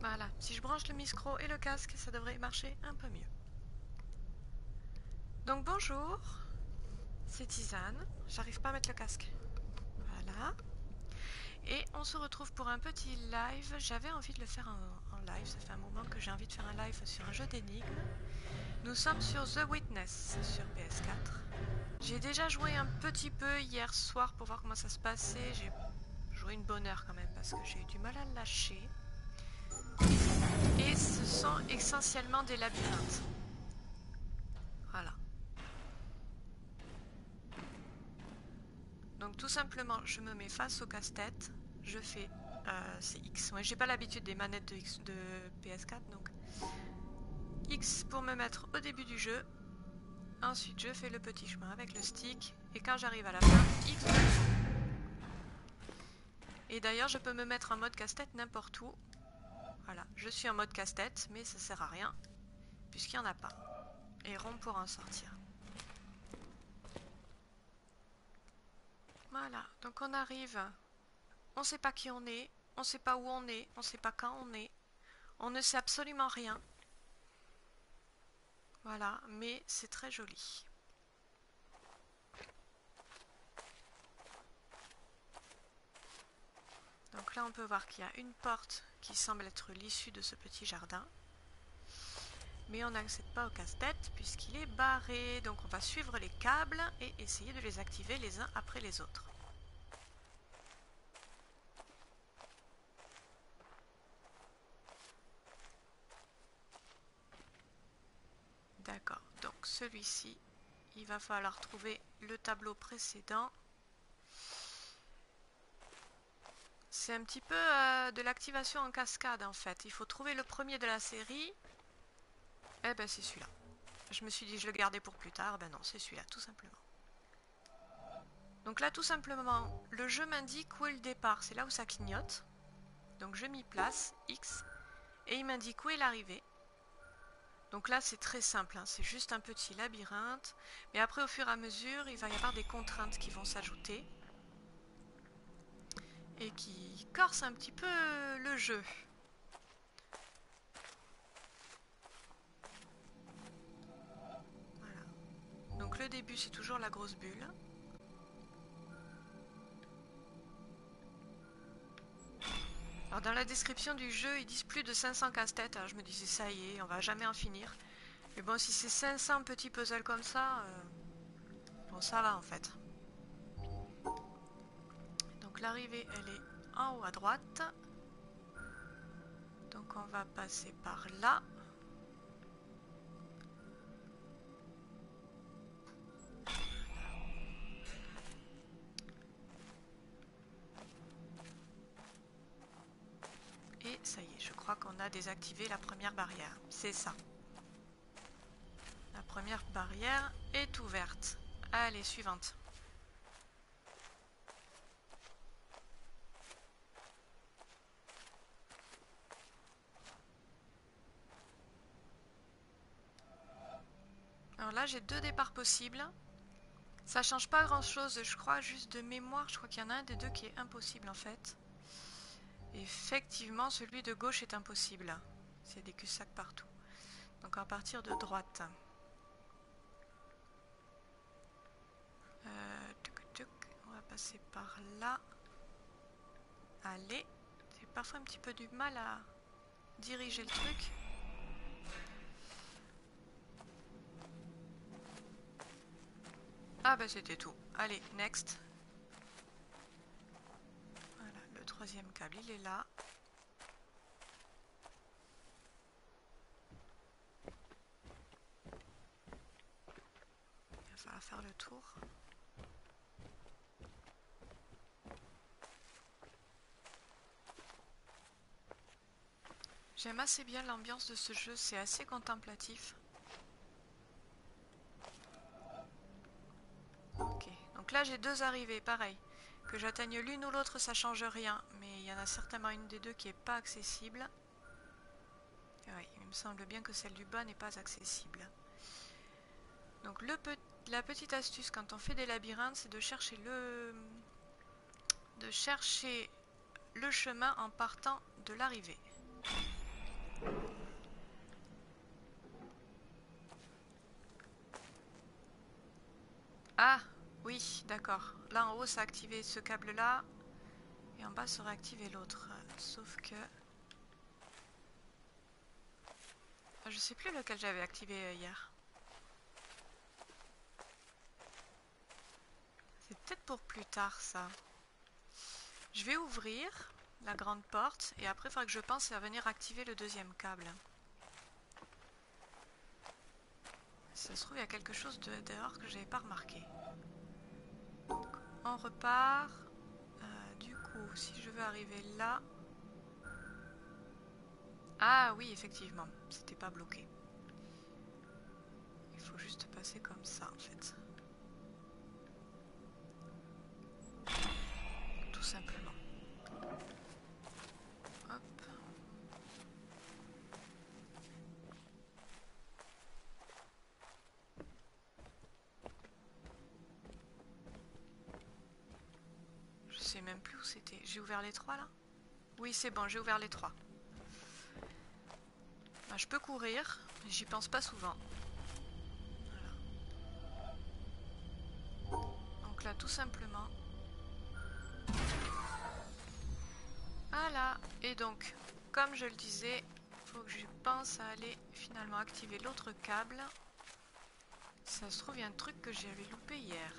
Voilà, si je branche le micro et le casque, ça devrait marcher un peu mieux. Donc bonjour, c'est Tisane, j'arrive pas à mettre le casque. Voilà. Et on se retrouve pour un petit live. J'avais envie de le faire en live, ça fait un moment que j'ai envie de faire un live sur un jeu d'énigmes. Nous sommes sur The Witness, sur PS4. J'ai déjà joué un petit peu hier soir pour voir comment ça se passait. J'ai joué une bonne heure quand même parce que j'ai eu du mal à le lâcher. Et ce sont essentiellement des labyrinthes. Voilà. Donc tout simplement, je me mets face au casse-tête. Je fais... c'est X. Ouais, j'ai pas l'habitude des manettes de PS4, donc... X pour me mettre au début du jeu. Ensuite, je fais le petit chemin avec le stick. Et quand j'arrive à la fin, X. Et d'ailleurs, je peux me mettre en mode casse-tête n'importe où. Voilà, je suis en mode casse-tête, mais ça sert à rien, puisqu'il n'y en a pas. Et rond pour en sortir. Voilà, donc on arrive, on ne sait pas qui on est, on ne sait pas où on est, on ne sait pas quand on est, on ne sait absolument rien. Voilà, mais c'est très joli. Donc là on peut voir qu'il y a une porte qui semble être l'issue de ce petit jardin. Mais on n'accède pas au casse-tête puisqu'il est barré. Donc on va suivre les câbles et essayer de les activer les uns après les autres. D'accord, donc celui-ci, il va falloir trouver le tableau précédent. C'est un petit peu de l'activation en cascade en fait. Il faut trouver le premier de la série. Eh ben c'est celui-là. Je me suis dit je le gardais pour plus tard. Ben non, c'est celui-là tout simplement. Donc là tout simplement, le jeu m'indique où est le départ. C'est là où ça clignote. Donc je m'y place, X. Et il m'indique où est l'arrivée. Donc là c'est très simple, hein. C'est juste un petit labyrinthe. Mais après au fur et à mesure, il va y avoir des contraintes qui vont s'ajouter. Et qui corse un petit peu le jeu. Voilà. Donc le début c'est toujours la grosse bulle. Alors dans la description du jeu ils disent plus de 500 casse-têtes. Alors je me disais ça y est, on va jamais en finir. Mais bon si c'est 500 petits puzzles comme ça, bon ça va en fait. L'arrivée, elle est en haut à droite. Donc on va passer par là. Et ça y est, je crois qu'on a désactivé la première barrière. C'est ça. La première barrière est ouverte. Allez, suivante. Là j'ai deux départs possibles, ça change pas grand chose je crois, juste de mémoire je crois qu'il y en a un des deux qui est impossible en fait. Effectivement celui de gauche est impossible, c'est des cul-de-sac partout. Donc à partir de droite. On va passer par là. Allez, j'ai parfois un petit peu du mal à diriger le truc. Ah bah c'était tout. Allez, next. Voilà, le troisième câble, il est là. Il va falloir faire le tour. J'aime assez bien l'ambiance de ce jeu, c'est assez contemplatif. Donc là j'ai deux arrivées, pareil, que j'atteigne l'une ou l'autre ça change rien, mais il y en a certainement une des deux qui n'est pas accessible. Ouais, il me semble bien que celle du bas n'est pas accessible. Donc la petite astuce quand on fait des labyrinthes c'est de chercher le chemin en partant de l'arrivée. Ah, oui, d'accord. Là en haut, ça a activé ce câble-là. Et en bas, ça aurait activé l'autre. Sauf que... je sais plus lequel j'avais activé hier. C'est peut-être pour plus tard, ça. Je vais ouvrir la grande porte. Et après, il faudra que je pense à venir activer le deuxième câble. Si ça se trouve, il y a quelque chose de dehors que j'avais pas remarqué. Donc, on repart. Du coup, si je veux arriver là... Ah oui, effectivement, c'était pas bloqué. Il faut juste passer comme ça, en fait. Tout simplement. Hop. Je sais même plus où c'était. J'ai ouvert les trois là? Oui, c'est bon, j'ai ouvert les trois. Ah, je peux courir, mais j'y pense pas souvent. Voilà. Donc là, tout simplement. Voilà. Et donc, comme je le disais, faut que je pense à aller finalement activer l'autre câble. Si ça se trouve, il y a un truc que j'avais loupé hier.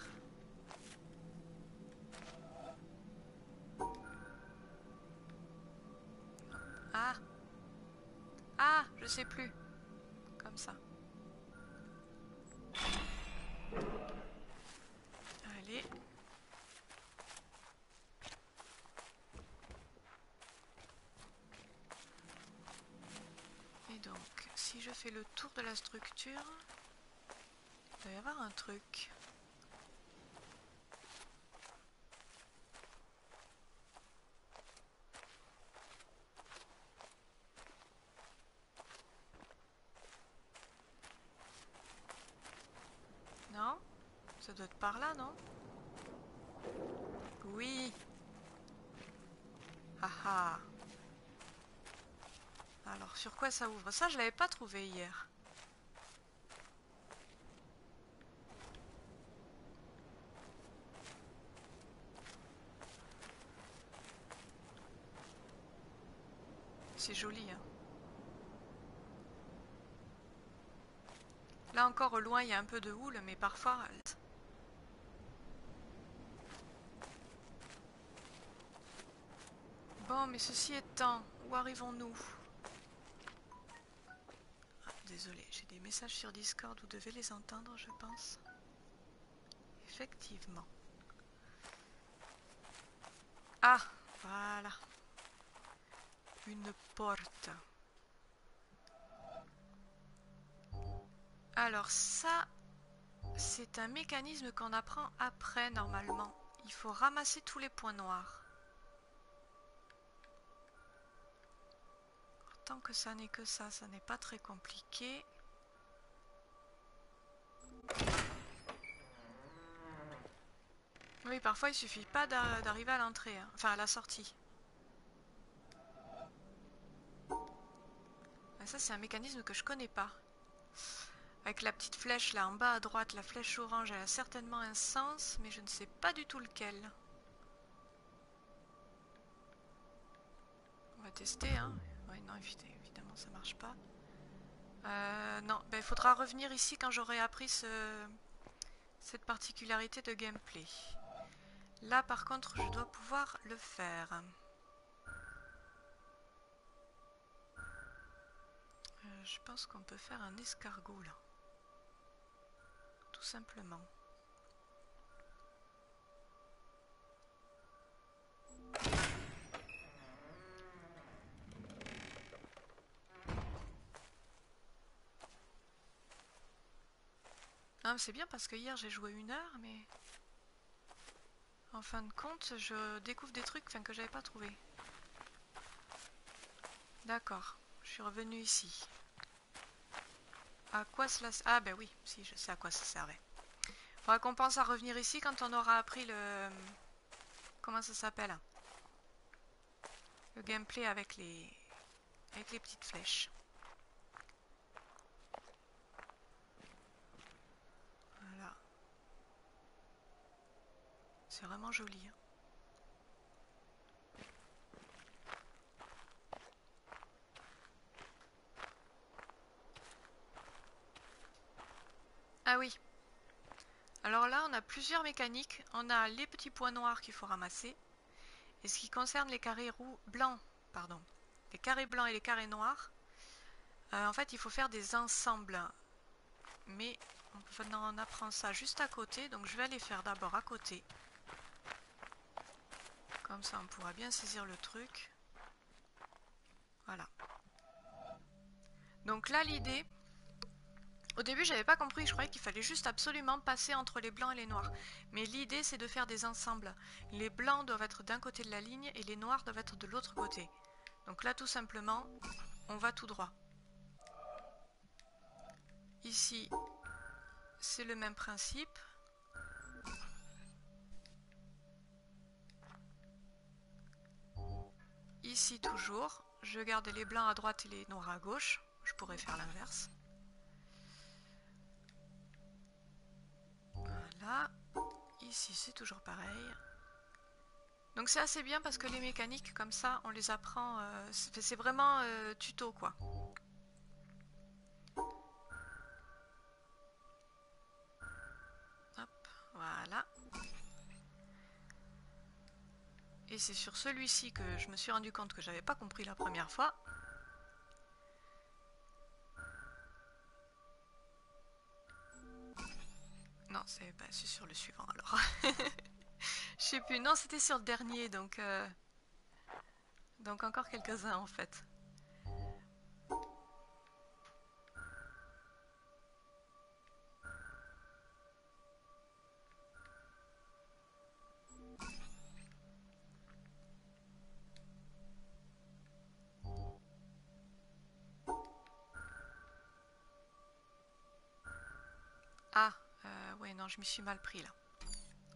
Ah. Ah, je sais plus. Comme ça. Allez. Et donc, si je fais le tour de la structure, il doit y avoir un truc. Ça doit être par là, non? Oui! Haha! Alors, sur quoi ça ouvre? Ça, je l'avais pas trouvé hier. C'est joli, hein? Là encore, au loin, il y a un peu de houle, mais parfois... Bon, mais ceci étant, où arrivons-nous? Ah, désolé, j'ai des messages sur Discord, vous devez les entendre, je pense. Effectivement. Ah, voilà. Une porte. Alors ça, c'est un mécanisme qu'on apprend après, normalement. Il faut ramasser tous les points noirs. Tant que ça n'est que ça, ça n'est pas très compliqué. Oui, parfois il suffit pas d'arriver à l'entrée, hein. Enfin à la sortie. Ah, ça c'est un mécanisme que je connais pas. Avec la petite flèche là en bas à droite, la flèche orange, elle a certainement un sens, mais je ne sais pas du tout lequel. On va tester, hein. Ouais, non, évidemment, ça marche pas. Non, ben, il faudra revenir ici quand j'aurai appris cette particularité de gameplay. Là, par contre, je dois pouvoir le faire. Je pense qu'on peut faire un escargot, là. Tout simplement. C'est bien parce que hier j'ai joué 1 heure, mais en fin de compte je découvre des trucs que j'avais pas trouvé. D'accord, je suis revenue ici. À quoi cela... Ah ben oui, si je sais à quoi ça servait. Faudra qu'on pense à revenir ici quand on aura appris le... Comment ça s'appelle? Le gameplay avec les petites flèches. C'est vraiment joli. Hein. Ah oui. Alors là, on a plusieurs mécaniques. On a les petits points noirs qu'il faut ramasser. Et ce qui concerne les carrés les carrés blancs et les carrés noirs, en fait, il faut faire des ensembles. Mais on apprend ça juste à côté, donc je vais aller faire d'abord à côté. Comme ça, on pourra bien saisir le truc. Voilà. Donc là, l'idée... Au début, j'avais pas compris, je croyais qu'il fallait juste absolument passer entre les blancs et les noirs. Mais l'idée, c'est de faire des ensembles. Les blancs doivent être d'un côté de la ligne et les noirs doivent être de l'autre côté. Donc là, tout simplement, on va tout droit. Ici, c'est le même principe. Ici, toujours, je garde les blancs à droite et les noirs à gauche. Je pourrais faire l'inverse. Là, ici c'est toujours pareil. Donc c'est assez bien parce que les mécaniques comme ça on les apprend, c'est vraiment tuto quoi. Hop, voilà. Et c'est sur celui-ci que je me suis rendu compte que j'avais pas compris la première fois. Non, c'est sur le suivant alors. Je sais plus. Non, c'était sur le dernier, donc encore quelques-uns en fait. Ah. Ouais, non, je m'y suis mal pris, là.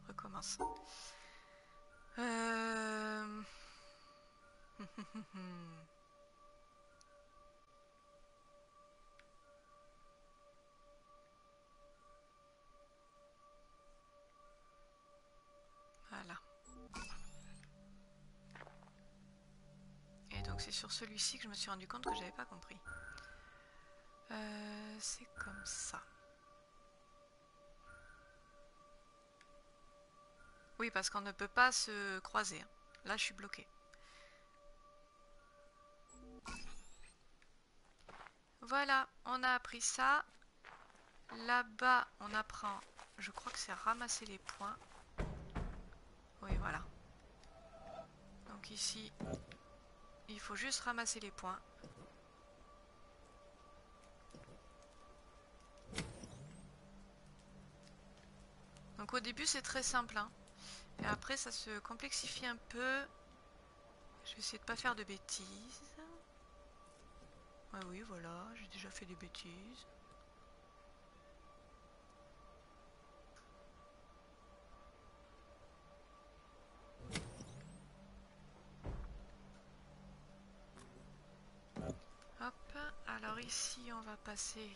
Recommence. Voilà. Et donc, c'est sur celui-ci que je me suis rendu compte que j'avais pas compris. C'est comme ça. Oui, parce qu'on ne peut pas se croiser. Là, je suis bloquée. Voilà, on a appris ça. Là-bas, on apprend... Je crois que c'est ramasser les points. Oui, voilà. Donc ici, il faut juste ramasser les points. Donc au début, c'est très simple, hein. Et après ça se complexifie un peu. Je vais essayer de pas faire de bêtises. Ah oui voilà, j'ai déjà fait des bêtises. Hop, alors ici on va passer...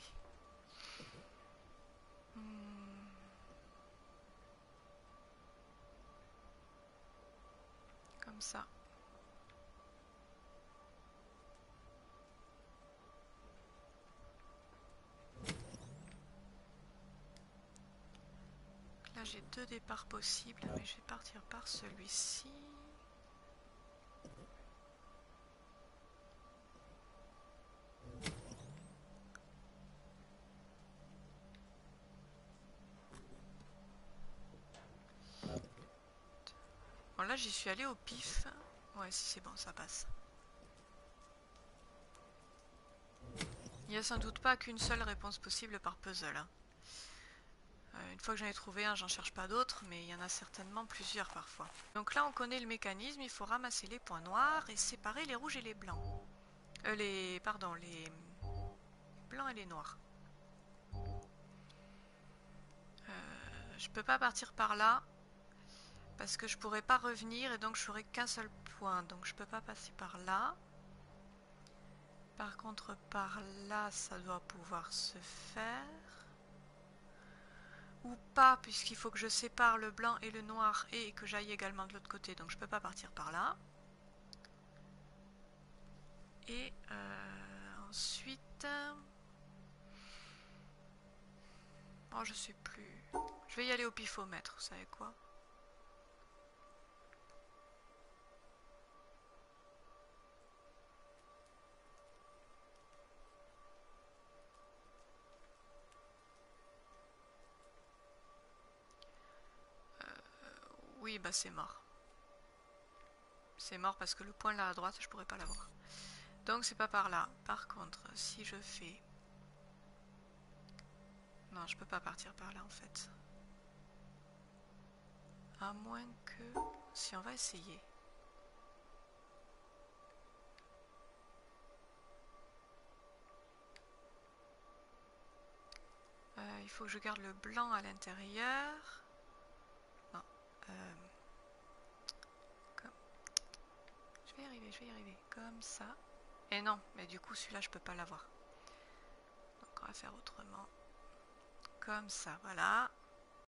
ça. Là j'ai deux départs possibles mais je vais partir par celui-ci. Là j'y suis allée au pif. Ouais, si c'est bon, ça passe. Il n'y a sans doute pas qu'une seule réponse possible par puzzle. Hein. Une fois que j'en ai trouvé un, j'en cherche pas d'autres, mais il y en a certainement plusieurs parfois. Donc là on connaît le mécanisme, il faut ramasser les points noirs et séparer les rouges et les blancs. Les blancs et les noirs. Je peux pas partir par là. Parce que je pourrais pas revenir et donc je ferai qu'un seul point. Donc je peux pas passer par là. Par contre par là ça doit pouvoir se faire. ou pas, puisqu'il faut que je sépare le blanc et le noir et que j'aille également de l'autre côté, donc je peux pas partir par là. Et ensuite... Oh, je sais plus. Je vais y aller au pifomètre, vous savez quoi? Oui, bah c'est mort. C'est mort parce que le point là à droite, je pourrais pas l'avoir. Donc c'est pas par là. Par contre, si je fais... Non, je peux pas partir par là en fait. À moins que... Si, on va essayer. Il faut que je garde le blanc à l'intérieur. Non. Comme... Je vais y arriver. Comme ça. Et non, mais du coup celui-là je peux pas l'avoir. Donc on va faire autrement. Comme ça, voilà.